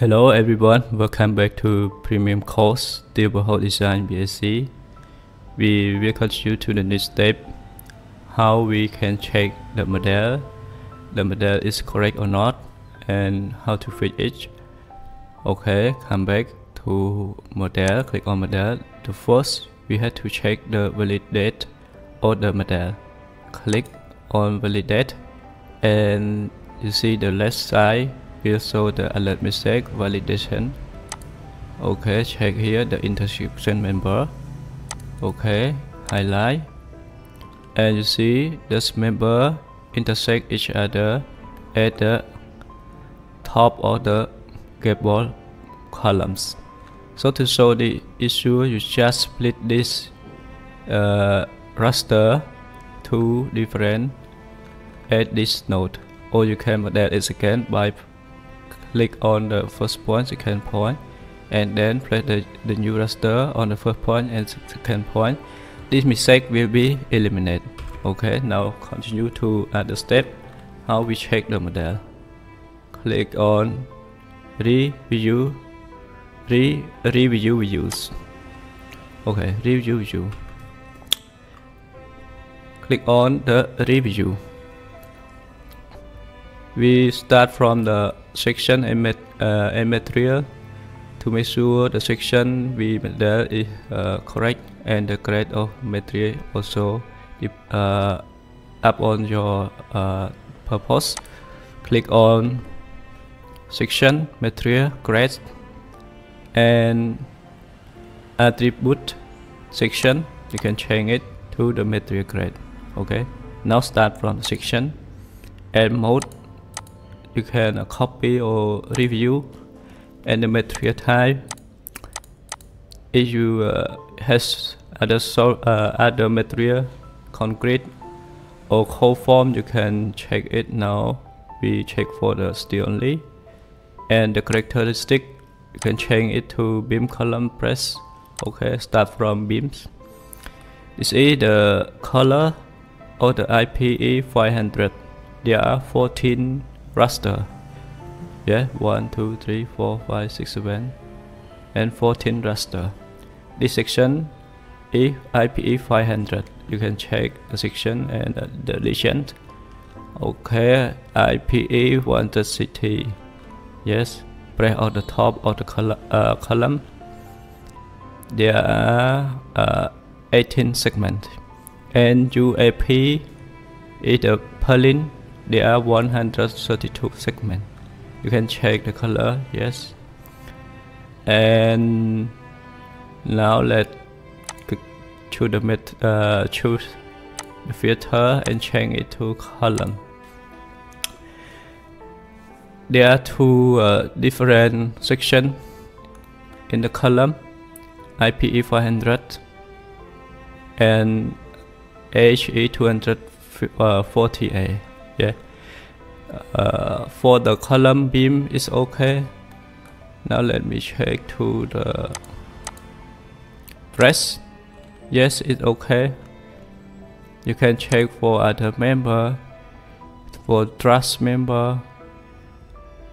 Hello everyone, welcome back to Premium Course Table Design BSc. We welcome you to the next step, how we can check the model. The model is correct or not, and how to fit it. Okay, come back to model, click on model. The first, we have to check the validate of the model. Click on validate, and you see the left side. We'll show the alert mistake validation. Okay, check here the intersection member. Okay, highlight, and you see this member intersect each other at the top of the gable columns. So to show the issue, you just split this raster to different at this node, or you can model it again by click on the first point, second point, and then place the new raster on the first point and second point. This mistake will be eliminated. Okay, now continue to other step, how we check the model. Click on review views. Okay, review view. Click on the review. We start from the section material to make sure the section we model is correct, and the grade of material also up on your purpose. Click on section, material, grade, and attribute section. You can change it to the material grade. Okay, now start from section and mode. You can copy or review, and the material type. If you has other material, concrete or cold form, you can check it. Now we check for the steel only, and the characteristic you can change it to beam, column, press. Okay, start from beams. This is the color of the IPE 500. There are 14 raster. Yeah, 1 2 3 4 5 6 7 and 14 raster. This section is IPE 500. You can check the section and the region. Okay, IPE 160. Yes, press on the top of the column. There are 18 segments, and UAP is a purlin. There are 132 segments. You can check the color, yes. And now let's choose the filter and change it to column. There are two different sections in the column, IPE 400 and HE 240A. Yeah, for the column beam is okay. Now let me check to the press. Yes, it's okay. You can check for other member, for truss member,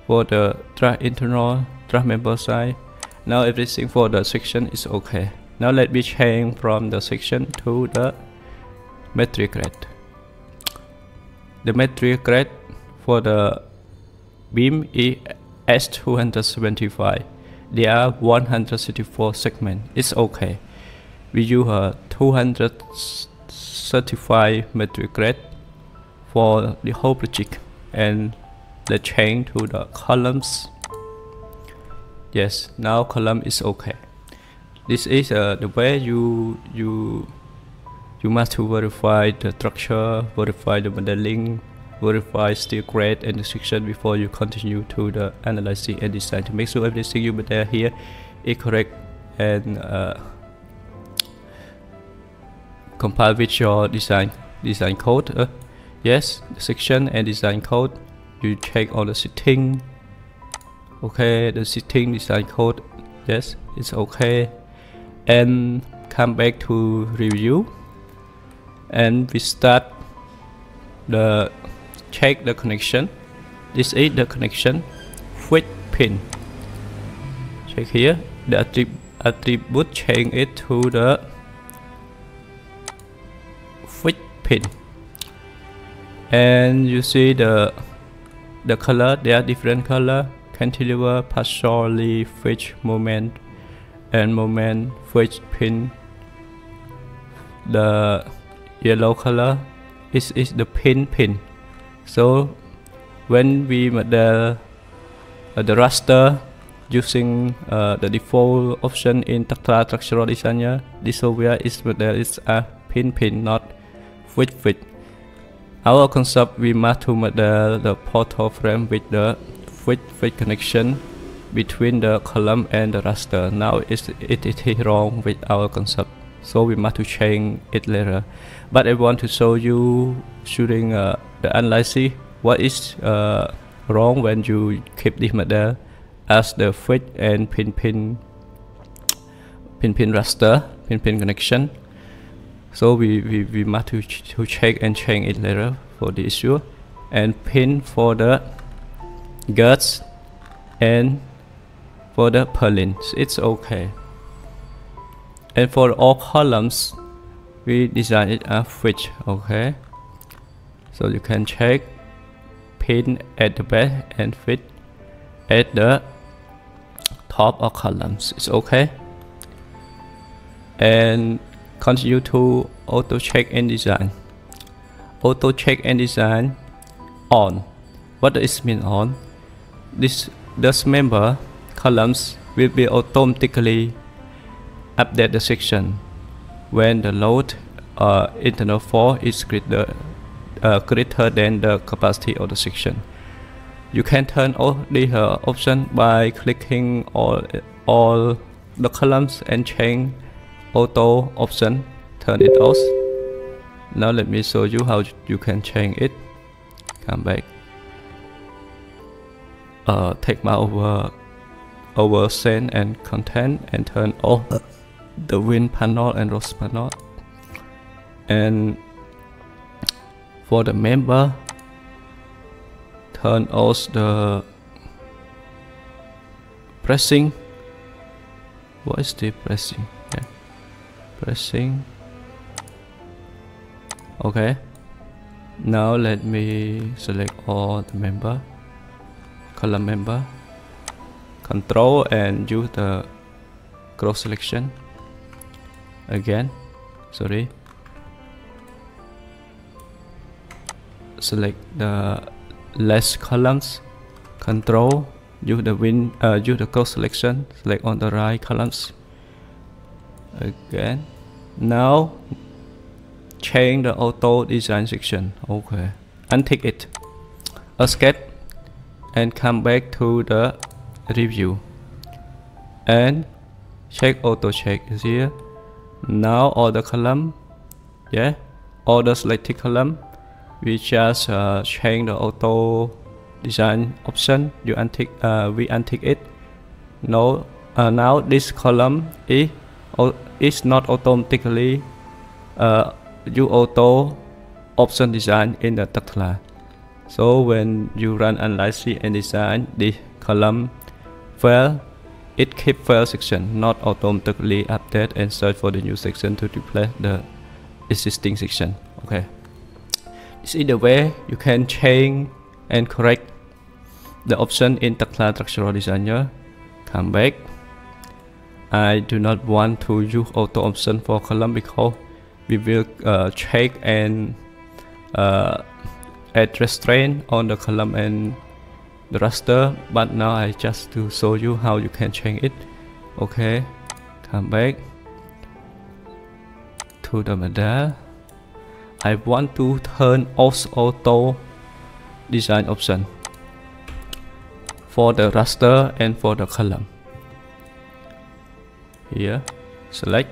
for the truss internal, truss member side. Now everything for the section is okay. Now let me change from the section to the metric grade. The material grade for the beam is S275. There are 164 segments. It's okay. We use 235 material grade for the whole project, and the change to the columns. Yes, now column is okay. This is the way you must to verify the structure, verify the modeling, verify steel grade and the section before you continue to the analyzing and design, to make sure everything you model here is correct and compile with your design code. Yes, the section and design code. You check all the setting. Okay, the setting design code. Yes, it's okay. And come back to review. And we start the check the connection. This is the connection with pin. Check here, the attribute, change it to the fixed pin. And you see the color, there are different color: cantilever, partially fixed, moment, and moment fixed pin. The yellow color is the pin. So when we model the raster using the default option in Tekla Structural Designer, this software is model is a pin, not fixed. Our concept, we must to model the portal frame with the fixed connection between the column and the raster. Now it is wrong with our concept, so we must to change it later. But I want to show you during the analysis what is wrong when you keep this model as the fixed and pin raster, pin connection. So we must to check and change it later for the issue. And pin for the guts and for the purlins, it's okay. And for all columns, we design it as fixed, okay? So you can check pin at the back and fixed at the top of columns, it's okay. And continue to auto check and design. Auto check and design on. What does it mean on? This member columns will be automatically update the section when the load internal fall is greater than the capacity of the section. You can turn off the option by clicking all the columns and change auto option, turn it off. Now let me show you how you can change it. Come back, take my over send and content, and turn off the wind panel and rose panel. And for the member, turn off the pressing. What is the pressing? Yeah. Pressing. Okay. Now let me select all the member, column member. Control and use the cross selection again. Sorry. Select the less columns. Control. Use the use the cross selection. Select on the right columns. Again. Now change the auto design section. Okay. Untick it. Escape and come back to the review and check auto check is here. Now all the column, yeah, all the selected column, we just change the auto design option. You untick, we untick it. No, now this column is not automatically you auto option design in the Tekla. So when you run analysis and design, this column fail, it keep fail section, not automatically update and search for the new section to replace the existing section. Okay, this is the way you can change and correct the option in Tekla Structural Designer. Come back. I do not want to use auto option for column because we will check and add restraint on the column and the raster, but now I just to show you how you can change it. Okay, come back to the model. I want to turn off auto design option for the raster and for the column. Here, select,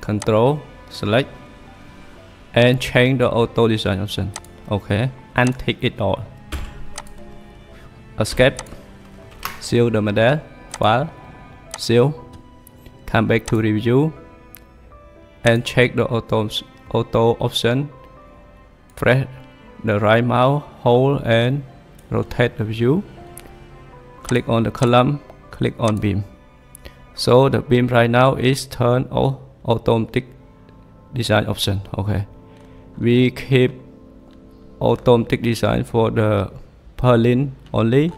control, select, and change the auto design option. Okay, untick it all. Escape, seal the model, file, seal, come back to review, and check the auto option. Press the right mouse, hold and rotate the view. Click on the column, click on beam. So the beam right now is turned on automatic design option. Okay, we keep automatic design for the purlin only.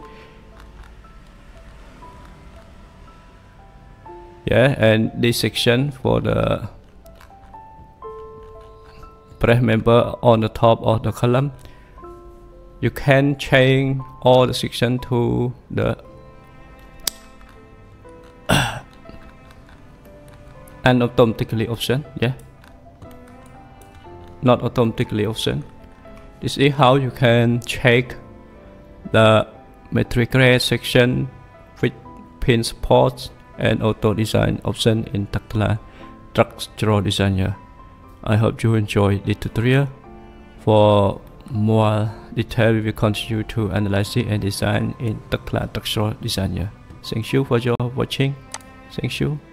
Yeah, and this section for the press member on the top of the column, you can change all the section to the and automatically option. Yeah, not automatically option. This is how you can check the metric grade section with pin supports and auto design option in Tekla Structural Designer. I hope you enjoyed the tutorial. For more detail, we will continue to analyze it and design in Tekla Structural Designer. Thank you for your watching. Thank you.